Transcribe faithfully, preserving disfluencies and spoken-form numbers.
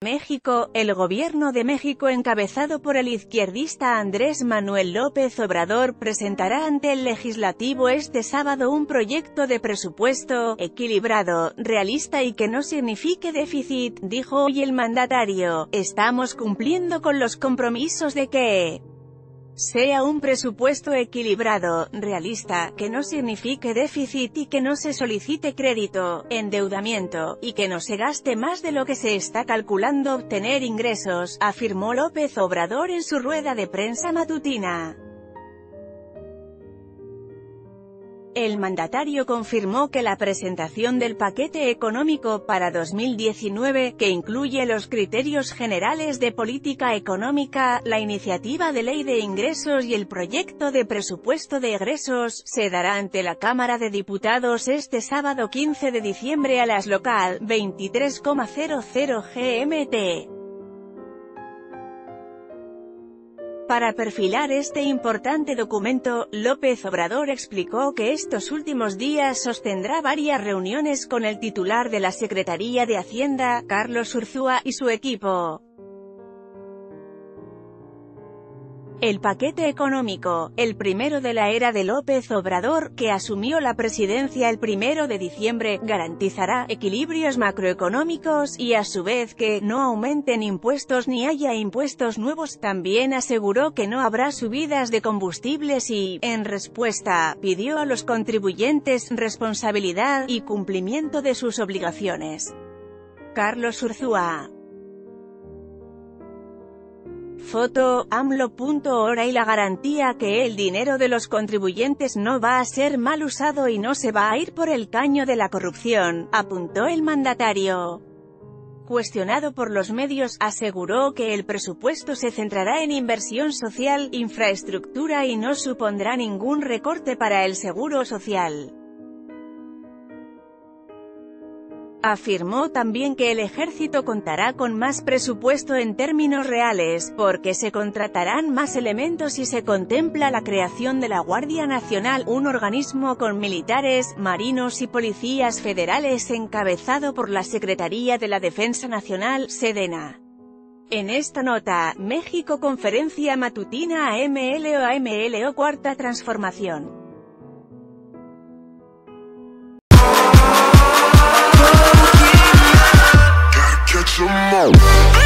México. El gobierno de México encabezado por el izquierdista Andrés Manuel López Obrador presentará ante el Legislativo este sábado un proyecto de presupuesto equilibrado, realista y que no signifique déficit, dijo hoy el mandatario. Estamos cumpliendo con los compromisos de que sea un presupuesto equilibrado, realista, que no signifique déficit y que no se solicite crédito, endeudamiento, y que no se gaste más de lo que se está calculando obtener ingresos, afirmó López Obrador en su rueda de prensa matutina. El mandatario confirmó que la presentación del paquete económico para dos mil diecinueve, que incluye los criterios generales de política económica, la iniciativa de ley de ingresos y el proyecto de presupuesto de egresos, se dará ante la Cámara de Diputados este sábado quince de diciembre a las local veintitrés cero cero G M T. Para perfilar este importante documento, López Obrador explicó que estos últimos días sostendrá varias reuniones con el titular de la Secretaría de Hacienda, Carlos Urzúa, y su equipo. El paquete económico, el primero de la era de López Obrador, que asumió la presidencia el primero de diciembre, garantizará equilibrios macroeconómicos y a su vez que no aumenten impuestos ni haya impuestos nuevos. También aseguró que no habrá subidas de combustibles y, en respuesta, pidió a los contribuyentes responsabilidad y cumplimiento de sus obligaciones. Carlos Urzúa. Foto, AMLO.hora y la garantía que el dinero de los contribuyentes no va a ser mal usado y no se va a ir por el caño de la corrupción, apuntó el mandatario. Cuestionado por los medios, aseguró que el presupuesto se centrará en inversión social, infraestructura y no supondrá ningún recorte para el seguro social. Afirmó también que el ejército contará con más presupuesto en términos reales, porque se contratarán más elementos y se contempla la creación de la Guardia Nacional, un organismo con militares, marinos y policías federales encabezado por la Secretaría de la Defensa Nacional, Sedena. En esta nota, México Conferencia Matutina A M L O A M L O Cuarta Transformación. Some more.